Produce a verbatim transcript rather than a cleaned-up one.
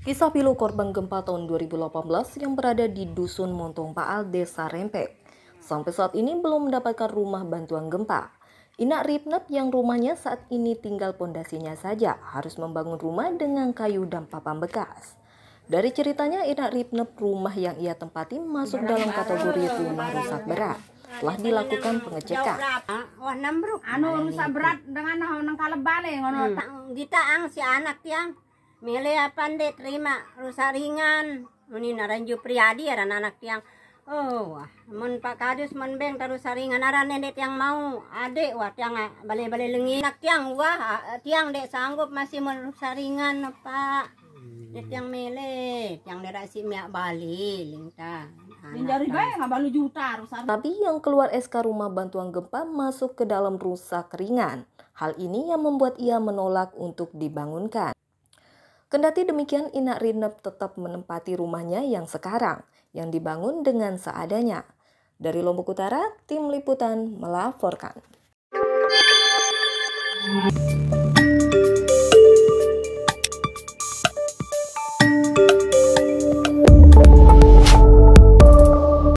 Kisah pilu korban gempa tahun dua ribu delapan belas yang berada di Dusun Montong Paal, Desa Rempek. Sampai saat ini belum mendapatkan rumah bantuan gempa. Inak Ripnep yang rumahnya saat ini tinggal pondasinya saja harus membangun rumah dengan kayu dan papan bekas. Dari ceritanya, Inak Ripnep rumah yang ia tempati masuk dalam kategori rumah rusak berat. Telah dilakukan pengecekan. Oh, nambruk anu rusak berat dengan nang kalebale ngono kita ang si anak yang milih apa ndek terima rusak ringan. Ini naranju priadi aran anak yang oh, wah, mun Pak Kadus mun beng terus saringan arah nenek yang mau adek wah tiang balik-balik lengi nak tiang wah tiang dek sanggup masih mun saringan Pak dek yang mele tiang daerah si miak Bali lintang dari bae ngabalu juta rusak. Tapi yang keluar S K rumah bantuan gempa masuk ke dalam rusak ringan. Hal ini yang membuat ia menolak untuk dibangunkan. Kendati demikian, Inak Ripnep tetap menempati rumahnya yang sekarang, yang dibangun dengan seadanya. Dari Lombok Utara, tim liputan melaporkan.